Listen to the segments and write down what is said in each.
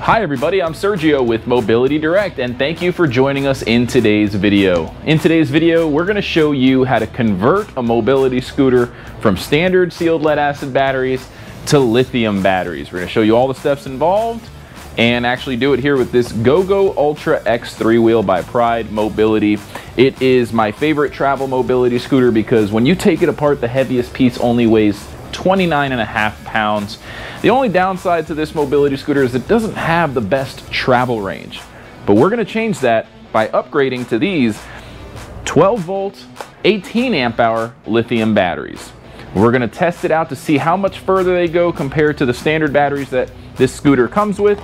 Hi everybody, I'm Sergio with Mobility Direct and thank you for joining us in today's video. In today's video, we're going to show you how to convert a mobility scooter from standard sealed lead-acid batteries to lithium batteries. We're going to show you all the steps involved and actually do it here with this GoGo Ultra X 3-wheel by Pride Mobility. It is my favorite travel mobility scooter because when you take it apart, the heaviest piece only weighs 29.5 pounds. The only downside to this mobility scooter is it doesn't have the best travel range, but we're going to change that by upgrading to these 12-volt, 18-amp-hour lithium batteries. We're going to test it out to see how much further they go compared to the standard batteries that this scooter comes with.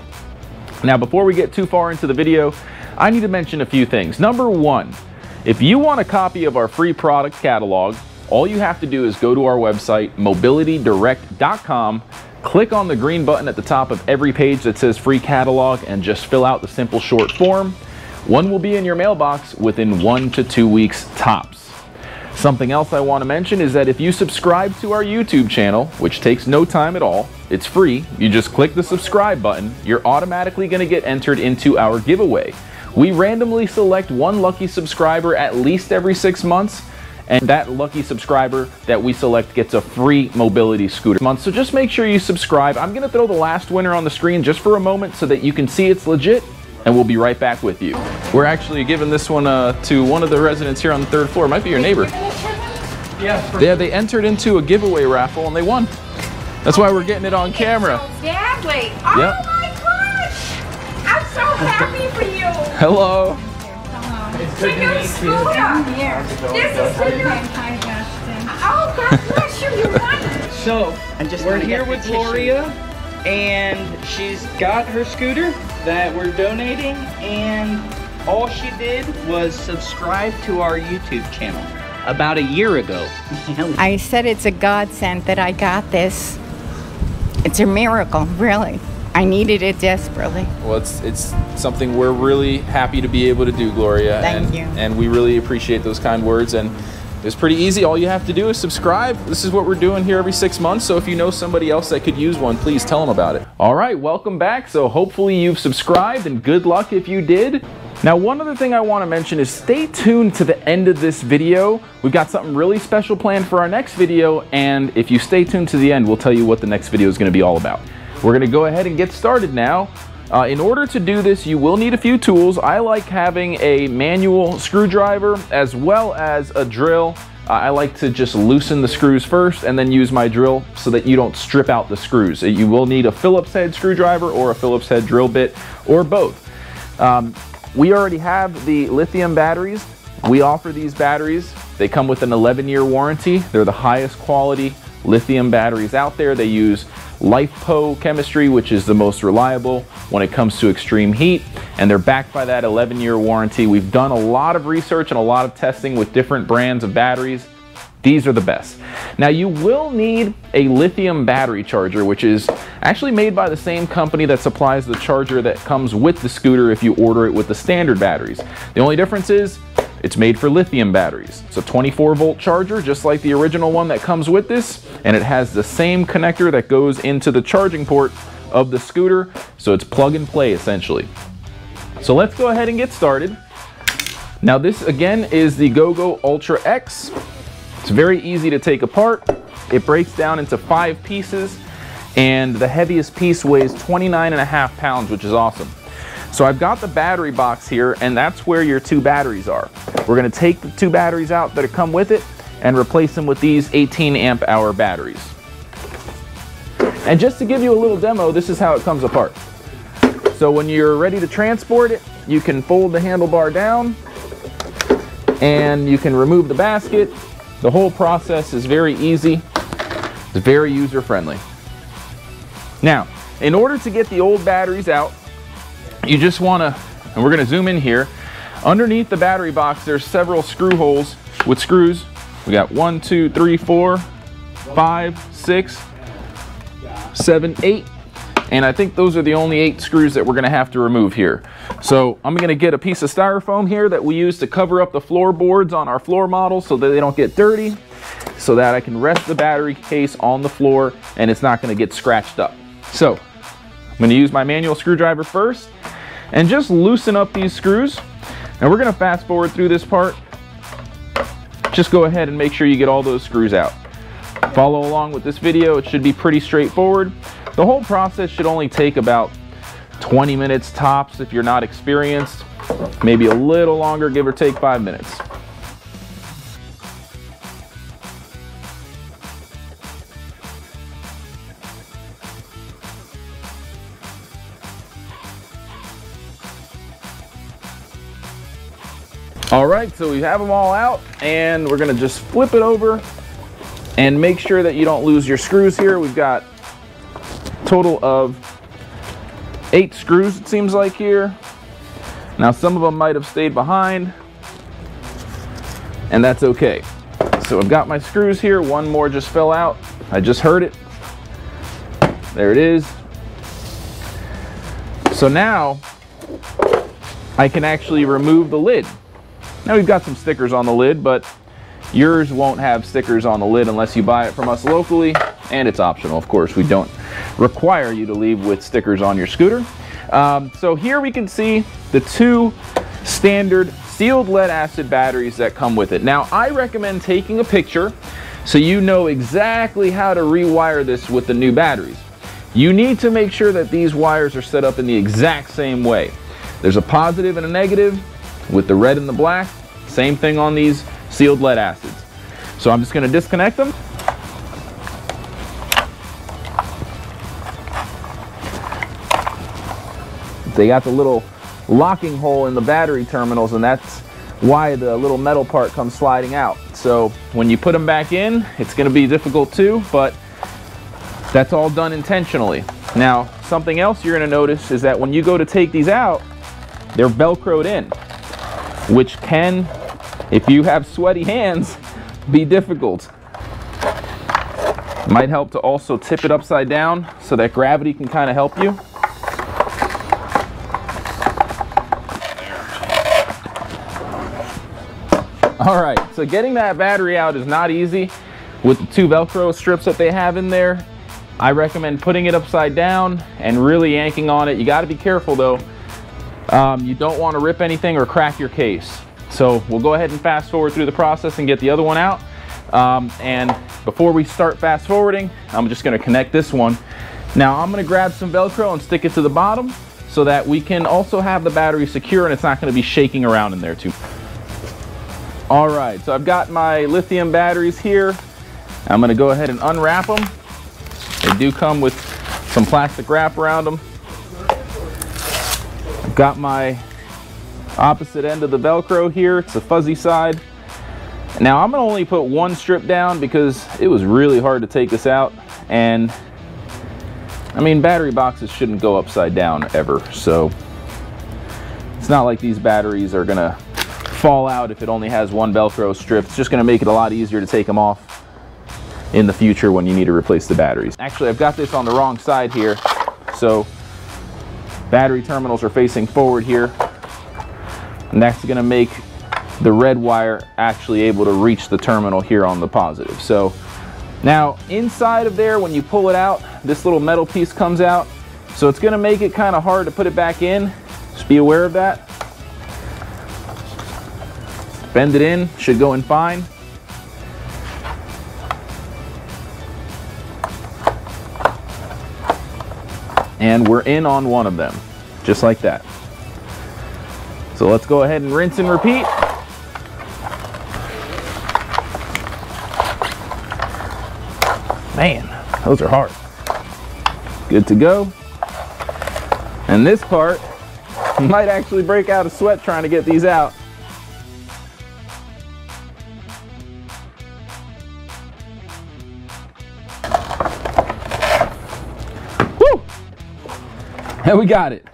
Now, before we get too far into the video, I need to mention a few things. Number one, if you want a copy of our free product catalog, all you have to do is go to our website, mobilitydirect.com, click on the green button at the top of every page that says free catalog, and just fill out the simple short form. One will be in your mailbox within 1 to 2 weeks tops. Something else I want to mention is that if you subscribe to our YouTube channel, which takes no time at all, it's free, you just click the subscribe button, you're automatically going to get entered into our giveaway. We randomly select one lucky subscriber at least every 6 months, and that lucky subscriber that we select gets a free mobility scooter month. So just make sure you subscribe. I'm gonna throw the last winner on the screen just for a moment so that you can see it's legit, and we'll be right back with you. We're actually giving this one to one of the residents here on the 3rd floor. It might be your neighbor. Yeah, they entered into a giveaway raffle and they won. That's why we're getting it on camera. So badly. Oh yep. My gosh! I'm so happy for you. Hello. It's a new scooter. Here. This is for you. Hi, Justin. Oh, God bless you. You won it. So, we're here with Gloria, and she's got her scooter that we're donating, and all she did was subscribe to our YouTube channel about a year ago. I said it's a godsend that I got this. It's a miracle, really. I needed it desperately. Well, it's something we're really happy to be able to do, Gloria. Thank you. And we really appreciate those kind words. And it's pretty easy. All you have to do is subscribe. This is what we're doing here every 6 months. So if you know somebody else that could use one, please tell them about it. All right, welcome back. So hopefully you've subscribed, and good luck if you did. Now, one other thing I want to mention is stay tuned to the end of this video. We've got something really special planned for our next video. And if you stay tuned to the end, we'll tell you what the next video is going to be all about. We're going to go ahead and get started now. In order to do this, you will need a few tools. I like having a manual screwdriver as well as a drill. I like to just loosen the screws first and then use my drill so that you don't strip out the screws. You will need a Phillips head screwdriver or a Phillips head drill bit or both. We already have the lithium batteries. We offer these batteries. They come with an 11-year warranty. They're the highest quality lithium batteries out there. They use LifePo4 chemistry, which is the most reliable when it comes to extreme heat, and they're backed by that 11-year warranty. We've done a lot of research and a lot of testing with different brands of batteries. These are the best. Now, you will need a lithium battery charger, which is actually made by the same company that supplies the charger that comes with the scooter if you order it with the standard batteries. The only difference is it's made for lithium batteries. It's a 24-volt charger, just like the original one that comes with this, and it has the same connector that goes into the charging port of the scooter, so it's plug and play essentially. So let's go ahead and get started. Now this again is the GoGo Ultra X. It's very easy to take apart. It breaks down into 5 pieces, and the heaviest piece weighs 29.5 pounds, which is awesome. So I've got the battery box here, and that's where your 2 batteries are. We're going to take the 2 batteries out that come with it and replace them with these 18-amp-hour batteries. And just to give you a little demo, this is how it comes apart. So when you're ready to transport it, you can fold the handlebar down, and you can remove the basket. The whole process is very easy. It's very user-friendly. Now, in order to get the old batteries out, you just want to, and we're going to zoom in here, underneath the battery box there's several screw holes with screws. We got 1, 2, 3, 4, 5, 6, 7, 8. And I think those are the only 8 screws that we're gonna have to remove here. So I'm gonna get a piece of styrofoam here that we use to cover up the floorboards on our floor model so that they don't get dirty, so that I can rest the battery case on the floor and it's not gonna get scratched up. So I'm gonna use my manual screwdriver first and just loosen up these screws. And we're gonna fast forward through this part. Just go ahead and make sure you get all those screws out. Follow along with this video, it should be pretty straightforward. The whole process should only take about 20 minutes tops if you're not experienced. Maybe a little longer, give or take 5 minutes. All right, so we have them all out and we're gonna just flip it over and make sure that you don't lose your screws here. We've got a total of 8 screws, it seems like here. Now some of them might have stayed behind and that's okay. So I've got my screws here. One more just fell out. I just heard it. There it is. So now I can actually remove the lid. Now we've got some stickers on the lid, but yours won't have stickers on the lid unless you buy it from us locally, and it's optional, of course. We don't require you to leave with stickers on your scooter. So here we can see the 2 standard sealed lead acid batteries that come with it. Now I recommend taking a picture so you know exactly how to rewire this with the new batteries. You need to make sure that these wires are set up in the exact same way. There's a positive and a negative, with the red and the black. Same thing on these sealed lead acids. So I'm just gonna disconnect them. They got the little locking hole in the battery terminals, and that's why the little metal part comes sliding out. So when you put them back in, it's gonna be difficult too, but that's all done intentionally. Now, something else you're gonna notice is that when you go to take these out, they're Velcroed in, which can, if you have sweaty hands, be difficult. Might help to also tip it upside down so that gravity can kind of help you. All right, so getting that battery out is not easy with the 2 Velcro strips that they have in there. I recommend putting it upside down and really yanking on it. You got to be careful though. You don't want to rip anything or crack your case. So we'll go ahead and fast forward through the process and get the other one out. And before we start fast forwarding, I'm just going to connect this one. Now I'm going to grab some Velcro and stick it to the bottom so that we can also have the battery secure and it's not going to be shaking around in there too. All right, so I've got my lithium batteries here. I'm going to go ahead and unwrap them. They do come with some plastic wrap around them. Got my opposite end of the Velcro here. It's the fuzzy side. Now I'm gonna only put 1 strip down because it was really hard to take this out. And I mean, battery boxes shouldn't go upside down ever. So it's not like these batteries are gonna fall out if it only has 1 Velcro strip. It's just gonna make it a lot easier to take them off in the future when you need to replace the batteries. Actually, I've got this on the wrong side here. So battery terminals are facing forward here, and that's going to make the red wire actually able to reach the terminal here on the positive. So now inside of there, when you pull it out, this little metal piece comes out, so it's going to make it kind of hard to put it back in. Just be aware of that. Bend it in, should go in fine. And we're in on 1 of them, just like that. So let's go ahead and rinse and repeat. Man, those are hard. Good to go. And this part, you might actually break out a sweat trying to get these out. And we got it.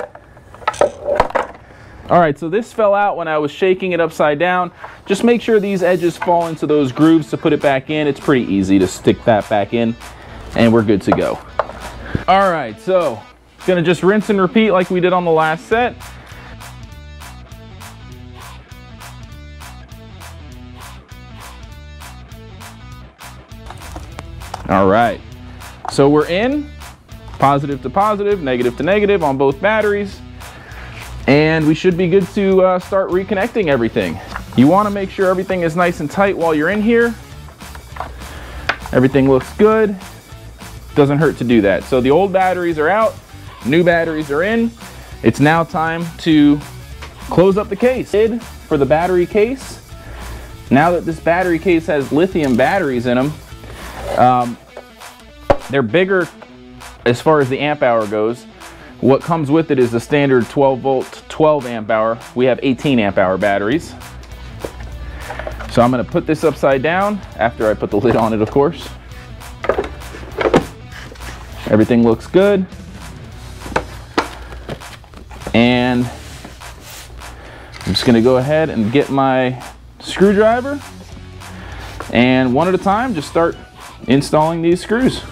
All right, so this fell out when I was shaking it upside down. Just make sure these edges fall into those grooves to put it back in. It's pretty easy to stick that back in, and we're good to go. All right, so Gonna just rinse and repeat like we did on the last set. All right, so we're in positive to positive, negative to negative on both batteries, and we should be good to start reconnecting everything. You want to make sure everything is nice and tight while you're in here. Everything looks good. Doesn't hurt to do that. So the old batteries are out, new batteries are in. It's now time to close up the case. Did for the battery case. Now that this battery case has lithium batteries in them, they're bigger as far as the amp hour goes. What comes with it is the standard 12 volt, 12 amp hour. We have 18 amp hour batteries. So I'm gonna put this upside down after I put the lid on it, of course. Everything looks good. And I'm just gonna go ahead and get my screwdriver and one at a time, just start installing these screws.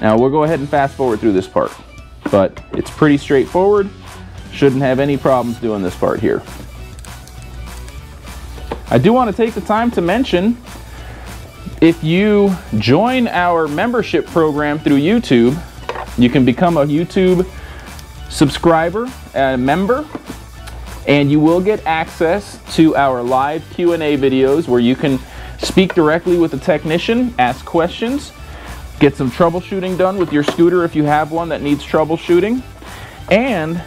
Now we'll go ahead and fast forward through this part, but it's pretty straightforward. Shouldn't have any problems doing this part here. I do want to take the time to mention, if you join our membership program through YouTube, you can become a YouTube subscriber, a member, and you will get access to our live Q&A videos where you can speak directly with the technician, ask questions, get some troubleshooting done with your scooter if you have one that needs troubleshooting. And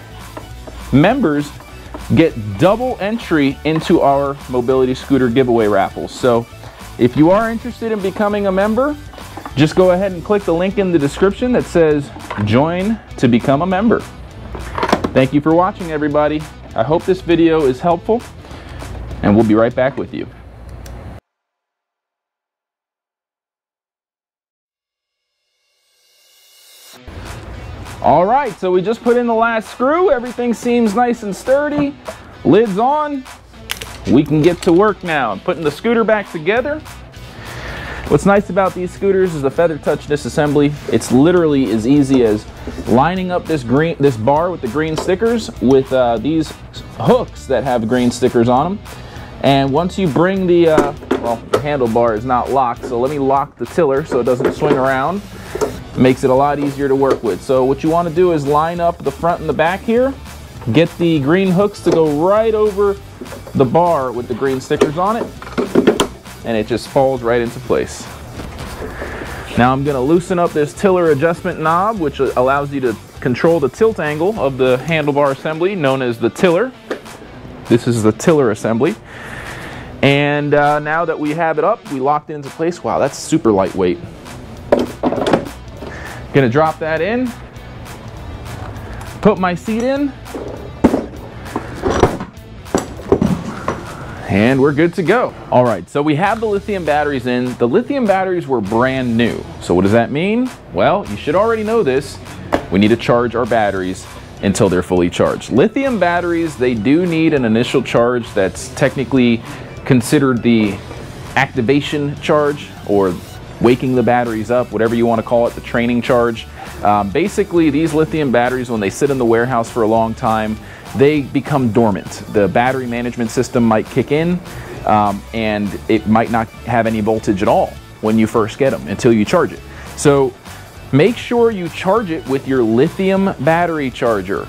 members get double entry into our mobility scooter giveaway raffles. So if you are interested in becoming a member, just go ahead and click the link in the description that says join to become a member. Thank you for watching, everybody. I hope this video is helpful, and we'll be right back with you. All right, so we just put in the last screw. Everything seems nice and sturdy. Lid's on. We can get to work now. I'm putting the scooter back together. What's nice about these scooters is the feather touch disassembly. It's literally as easy as lining up this bar with the green stickers with these hooks that have green stickers on them. And once you bring the, well, the handlebar is not locked, so let me lock the tiller so it doesn't swing around. Makes it a lot easier to work with. So what you want to do is line up the front and the back here, get the green hooks to go right over the bar with the green stickers on it, and it just falls right into place. Now I'm going to loosen up this tiller adjustment knob, which allows you to control the tilt angle of the handlebar assembly, known as the tiller. This is the tiller assembly. And now that we have it up, we locked it into place. Wow, that's super lightweight. Gonna drop that in, put my seat in, and we're good to go. All right, so we have the lithium batteries in. The lithium batteries were brand new. So what does that mean? Well, you should already know this. We need to charge our batteries until they're fully charged. Lithium batteries, they do need an initial charge that's technically considered the activation charge, or waking the batteries up, whatever you want to call it, the training charge. Basically, these lithium batteries, when they sit in the warehouse for a long time, they become dormant. The battery management system might kick in, and it might not have any voltage at all when you first get them until you charge it. So make sure you charge it with your lithium battery charger.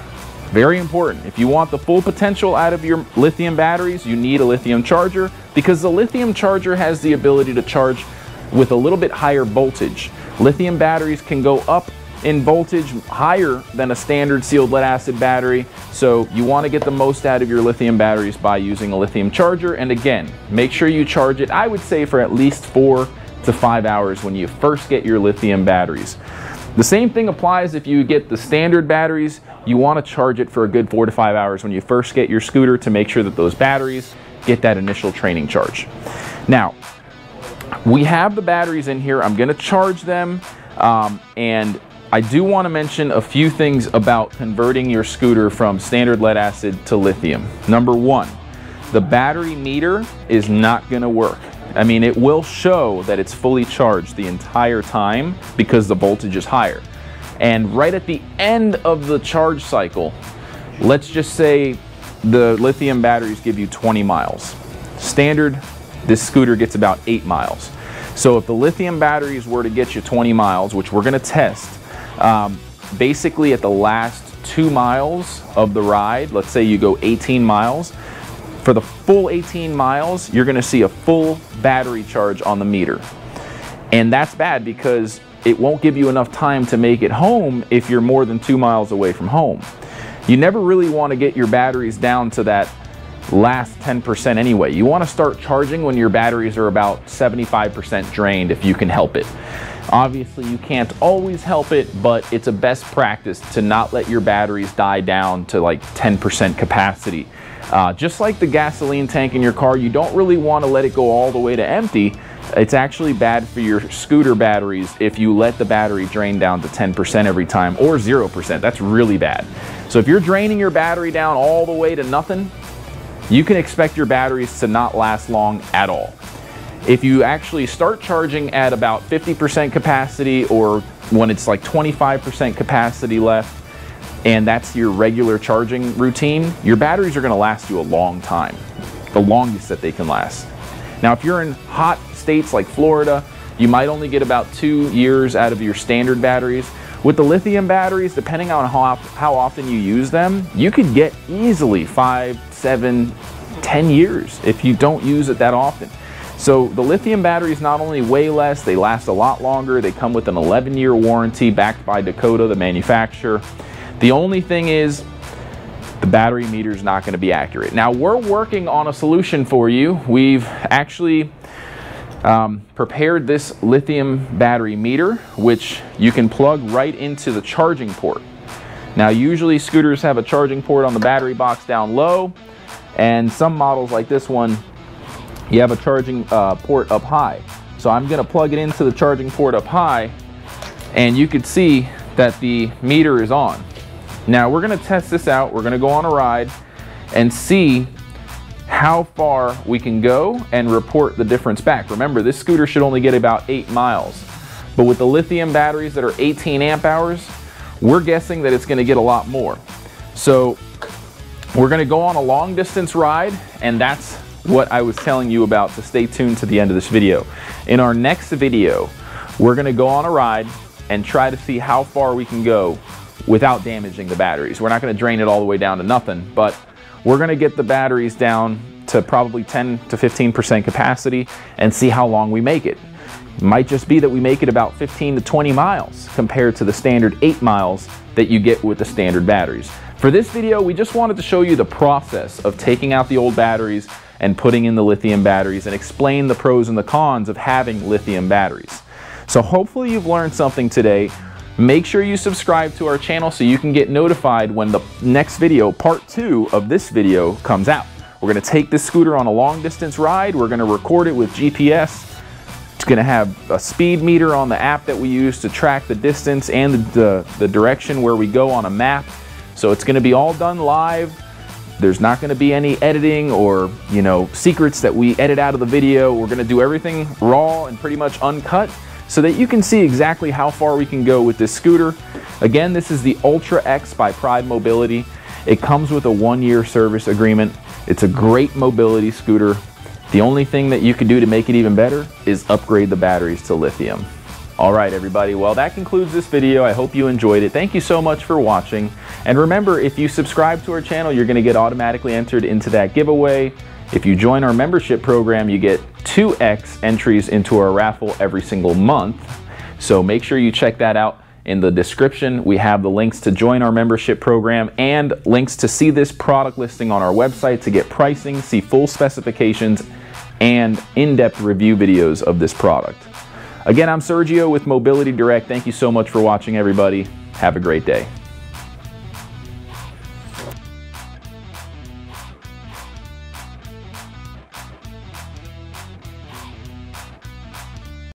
Very important. If you want the full potential out of your lithium batteries, you need a lithium charger, because the lithium charger has the ability to charge with a little bit higher voltage. Lithium batteries can go up in voltage higher than a standard sealed lead acid battery, so you want to get the most out of your lithium batteries by using a lithium charger. And again, make sure you charge it, I would say, for at least 4 to 5 hours when you first get your lithium batteries. The same thing applies if you get the standard batteries. You want to charge it for a good 4 to 5 hours when you first get your scooter to make sure that those batteries get that initial training charge. Now, we have the batteries in here. I'm going to charge them, and I do want to mention a few things about converting your scooter from standard lead acid to lithium. Number one, the battery meter is not going to work. I mean, it will show that it's fully charged the entire time because the voltage is higher. And right at the end of the charge cycle, let's just say the lithium batteries give you 20 miles. Standard, this scooter gets about 8 miles. So if the lithium batteries were to get you 20 miles, which we're gonna test, basically at the last 2 miles of the ride, let's say you go 18 miles, for the full 18 miles, you're gonna see a full battery charge on the meter. And that's bad because it won't give you enough time to make it home if you're more than 2 miles away from home. You never really wanna get your batteries down to that last 10% anyway. You want to start charging when your batteries are about 75% drained if you can help it. Obviously you can't always help it, but it's a best practice to not let your batteries die down to like 10% capacity. Just like the gasoline tank in your car, you don't really want to let it go all the way to empty. It's actually bad for your scooter batteries if you let the battery drain down to 10% every time, or 0%. That's really bad. So if you're draining your battery down all the way to nothing, you can expect your batteries to not last long at all. If you actually start charging at about 50% capacity, or when it's like 25% capacity left, and that's your regular charging routine, your batteries are gonna last you a long time, the longest that they can last. Now, if you're in hot states like Florida, you might only get about 2 years out of your standard batteries. With the lithium batteries, depending on how often you use them, you could get easily 5, 7, 10 years if you don't use it that often. So the lithium batteries not only weigh less, they last a lot longer. They come with an 11-year warranty backed by Dakota, the manufacturer. The only thing is the battery meter is not going to be accurate. Now, we're working on a solution for you. We've actually prepared this lithium battery meter, which you can plug right into the charging port. Now, usually scooters have a charging port on the battery box down low, and some models like this one, you have a charging port up high. So I'm gonna plug it into the charging port up high, and you could see that the meter is on. Now, we're gonna test this out. We're gonna go on a ride and see how far we can go and report the difference back. Remember, this scooter should only get about 8 miles, but with the lithium batteries that are 18 amp hours, we're guessing that it's going to get a lot more. So we're going to go on a long distance ride, and that's what I was telling you about, so stay tuned to the end of this video. In our next video, we're going to go on a ride and try to see how far we can go without damaging the batteries. We're not going to drain it all the way down to nothing, but we're gonna get the batteries down to probably 10 to 15% capacity and see how long we make it. Might just be that we make it about 15 to 20 miles compared to the standard 8 miles that you get with the standard batteries. For this video, we just wanted to show you the process of taking out the old batteries and putting in the lithium batteries, and explain the pros and the cons of having lithium batteries. So hopefully you've learned something today. Make sure you subscribe to our channel so you can get notified when the next video, part 2 of this video, comes out. We're going to take this scooter on a long distance ride. We're going to record it with GPS. It's going to have a speed meter on the app that we use to track the distance and the direction where we go on a map. So it's going to be all done live. There's not going to be any editing or, you know, secrets that we edit out of the video. We're going to do everything raw and pretty much uncut, so that you can see exactly how far we can go with this scooter. Again, this is the Ultra X by Pride Mobility. It comes with a 1-year service agreement. It's a great mobility scooter. The only thing that you can do to make it even better is upgrade the batteries to lithium. All right, everybody, well, that concludes this video. I hope you enjoyed it. Thank you so much for watching. And remember, if you subscribe to our channel, you're gonna get automatically entered into that giveaway. If you join our membership program, you get 2x entries into our raffle every single month. So make sure you check that out. In the description, we have the links to join our membership program and links to see this product listing on our website to get pricing, see full specifications, and in-depth review videos of this product. Again, I'm Sergio with Mobility Direct. Thank you so much for watching, everybody. Have a great day.